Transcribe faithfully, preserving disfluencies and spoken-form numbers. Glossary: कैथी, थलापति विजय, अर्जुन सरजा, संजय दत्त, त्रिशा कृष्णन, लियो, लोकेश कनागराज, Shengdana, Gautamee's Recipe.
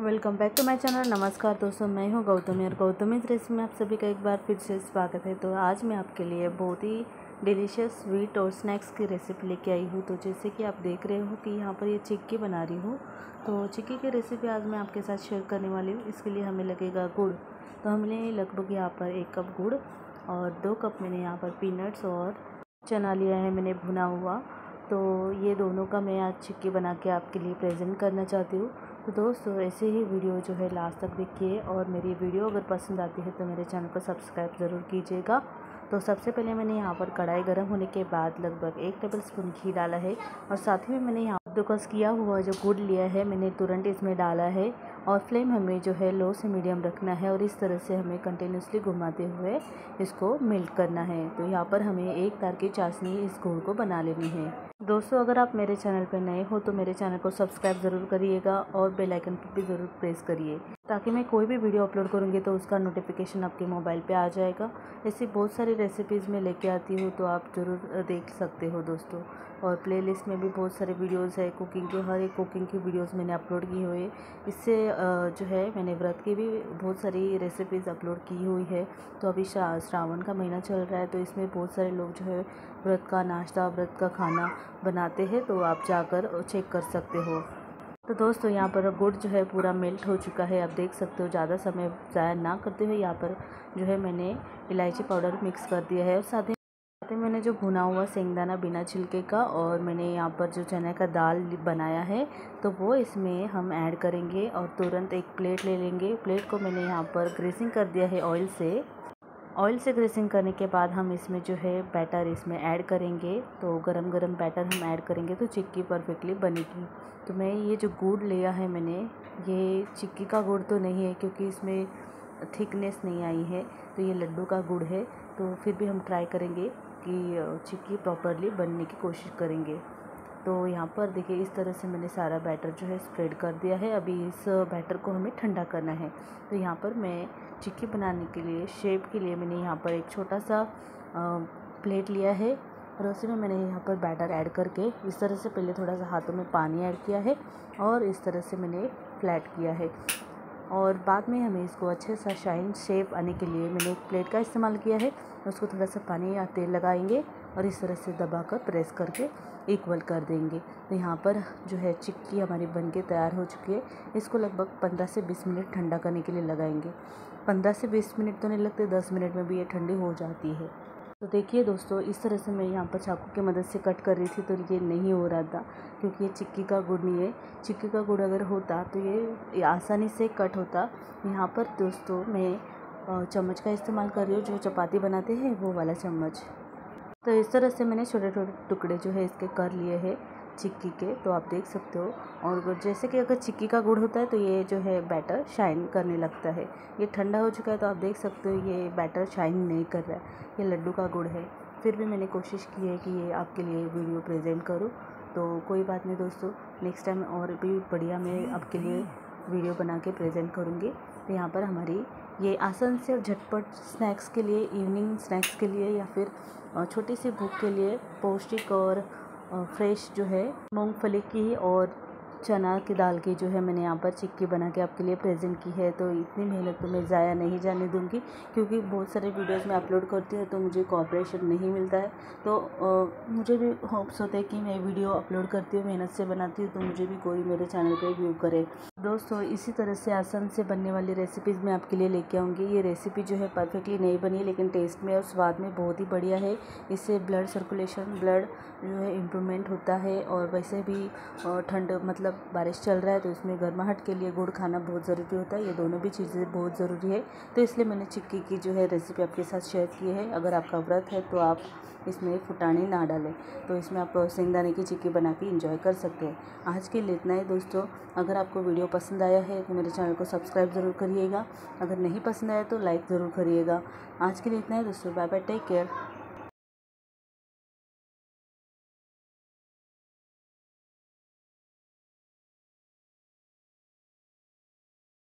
Welcome back to my channel. नमस्कार दोस्तों, मैं हूं गौतमी और गौतमीज रेसिपी में आप सभी का एक बार फिर से स्वागत है। तो आज मैं आपके लिए बहुत ही डिलीशियस स्वीट और स्नैक्स की रेसिपी लेके आई हूं। तो जैसे कि आप देख रहे हो कि यहाँ पर ये चिक्की बना रही हूँ। तो चिक्की की रेसिपी आज मैं आपके साथ शेयर करने वाली हूँ। इसके लिए हमें लगेगा गुड़। तो हमने लगभग यहाँ पर एक कप गुड़ और दो कप मैंने यहाँ पर पीनट्स और चना लिया है मैंने भुना हुआ। तो ये दोनों का मैं आज चिक्की बना के आपके लिए प्रेजेंट करना चाहती हूँ। तो दोस्तों ऐसे ही वीडियो जो है लास्ट तक देखिए और मेरी वीडियो अगर पसंद आती है तो मेरे चैनल को सब्सक्राइब ज़रूर कीजिएगा। तो सबसे पहले मैंने यहाँ पर कढ़ाई गर्म होने के बाद लगभग एक टेबल स्पून घी डाला है और साथ ही मैंने यहाँ कद्दूकस किया हुआ जो गुड़ लिया है मैंने तुरंत इसमें डाला है। और फ्लेम हमें जो है लो से मीडियम रखना है और इस तरह से हमें कंटिन्यूसली घुमाते हुए इसको मेल्ट करना है। तो यहाँ पर हमें एक तार की चाशनी इस गुड़ को बना लेनी है। दोस्तों अगर आप मेरे चैनल पर नए हो तो मेरे चैनल को सब्सक्राइब ज़रूर करिएगा और बेल आइकन पर भी ज़रूर प्रेस करिए ताकि मैं कोई भी वीडियो अपलोड करूँगी तो उसका नोटिफिकेशन आपके मोबाइल पे आ जाएगा। ऐसी बहुत सारी रेसिपीज़ मैं लेके आती हूँ तो आप ज़रूर देख सकते हो दोस्तों। और प्लेलिस्ट में भी बहुत सारे वीडियोस है कुकिंग के, हर एक कुकिंग की वीडियोस मैंने अपलोड की हुई है। इससे जो है मैंने व्रत की भी बहुत सारी रेसिपीज़ अपलोड की हुई है। तो अभी श्रावण का महीना चल रहा है तो इसमें बहुत सारे लोग जो है व्रत का नाश्ता, व्रत का खाना बनाते हैं, तो आप जाकर चेक कर सकते हो। तो दोस्तों यहाँ पर गुड़ जो है पूरा मेल्ट हो चुका है, आप देख सकते हो। ज़्यादा समय ज़ाया ना करते हुए यहाँ पर जो है मैंने इलायची पाउडर मिक्स कर दिया है और साथ ही साथ ही मैंने जो भुना हुआ सेंगदाना बिना छिलके का और मैंने यहाँ पर जो चने का दाल बनाया है तो वो इसमें हम ऐड करेंगे और तुरंत एक प्लेट ले लेंगे। प्लेट को मैंने यहाँ पर ग्रीसिंग कर दिया है ऑयल से। ऑयल से ग्रीसिंग करने के बाद हम इसमें जो है बैटर इसमें ऐड करेंगे। तो गरम गरम बैटर हम ऐड करेंगे तो चिक्की परफेक्टली बनेगी। तो मैं ये जो गुड़ लिया है मैंने, ये चिक्की का गुड़ तो नहीं है क्योंकि इसमें थिकनेस नहीं आई है, तो ये लड्डू का गुड़ है। तो फिर भी हम ट्राई करेंगे कि चिक्की प्रॉपरली बनने की कोशिश करेंगे। तो यहाँ पर देखिए इस तरह से मैंने सारा बैटर जो है स्प्रेड कर दिया है। अभी इस बैटर को हमें ठंडा करना है। तो यहाँ पर मैं चिक्की बनाने के लिए, शेप के लिए मैंने यहाँ पर एक छोटा सा प्लेट लिया है और उसी में मैंने यहाँ पर बैटर ऐड करके इस तरह से पहले थोड़ा सा हाथों में पानी ऐड किया है और इस तरह से मैंने फ्लैट किया है। और बाद में हमें इसको अच्छे सा शाइन शेप आने के लिए मैंने एक प्लेट का इस्तेमाल किया है। उसको थोड़ा सा पानी या तेल लगाएंगे और इस तरह से दबाकर प्रेस करके इक्वल कर देंगे। तो यहाँ पर जो है चिक्की हमारी बनके तैयार हो चुकी है। इसको लगभग पंद्रह से बीस मिनट ठंडा करने के लिए लगाएंगे। पंद्रह से बीस मिनट तो नहीं लगते, दस मिनट में भी ये ठंडी हो जाती है। तो देखिए दोस्तों इस तरह से मैं यहाँ पर चाकू की मदद से कट कर रही थी तो ये नहीं हो रहा था क्योंकि ये चिक्की का गुड़ नहीं है। चिक्की का गुड़ अगर होता तो ये आसानी से कट होता। यहाँ पर दोस्तों मैं चम्मच का इस्तेमाल कर रही हूँ, जो चपाती बनाते हैं वो वाला चम्मच। तो इस तरह से मैंने छोटे छोटे टुकड़े जो है इसके कर लिए हैं चिक्की के, तो आप देख सकते हो। और जैसे कि अगर चिक्की का गुड़ होता है तो ये जो है बैटर शाइन करने लगता है। ये ठंडा हो चुका है तो आप देख सकते हो ये बैटर शाइन नहीं कर रहा है, ये लड्डू का गुड़ है। फिर भी मैंने कोशिश की है कि ये आपके लिए वीडियो प्रेजेंट करूँ। तो कोई बात नहीं दोस्तों, नेक्स्ट टाइम और भी बढ़िया मैं आपके लिए वीडियो बना के प्रेजेंट करूँगी। तो यहाँ पर हमारी ये आसान से और झटपट स्नैक्स के लिए, इवनिंग स्नैक्स के लिए या फिर छोटी सी भूख के लिए पौष्टिक और फ्रेश जो है मूंगफली की और चना की दाल की जो है मैंने यहाँ पर चिक्की बना के आपके लिए प्रेजेंट की है। तो इतनी मेहनत तो मैं ज़ाया नहीं जाने दूँगी क्योंकि बहुत सारे वीडियोस मैं अपलोड करती हूँ तो मुझे कॉर्पोरेशन नहीं मिलता है। तो आ, मुझे भी होप्स होते हैं कि मैं वीडियो अपलोड करती हूँ, मेहनत से बनाती हूँ तो मुझे भी कोई मेरे चैनल पर व्यू करे। दोस्तों इसी तरह से आसान से बनने वाली रेसिपीज़ मैं आपके लिए लेके आऊँगी। ये रेसिपी जो है परफेक्टली नहीं बनी लेकिन टेस्ट में और स्वाद में बहुत ही बढ़िया है। इससे ब्लड सर्कुलेशन, ब्लड जो है इम्प्रूवमेंट होता है। और वैसे भी ठंड मतलब मतलब बारिश चल रहा है तो इसमें गर्माहट के लिए गुड़ खाना बहुत ज़रूरी होता है। ये दोनों भी चीज़ें बहुत ज़रूरी है। तो इसलिए मैंने चिक्की की जो है रेसिपी आपके साथ शेयर की है। अगर आपका व्रत है तो आप इसमें फुटाने ना डालें, तो इसमें आप सेंगदाने की चिक्की बना के इंजॉय कर सकते हैं। आज के लिए इतना ही दोस्तों। अगर आपको वीडियो पसंद आया है तो मेरे चैनल को सब्सक्राइब ज़रूर करिएगा। अगर नहीं पसंद आया तो लाइक ज़रूर करिएगा। आज के लिए इतना ही दोस्तों, बाय बाय, टेक केयर।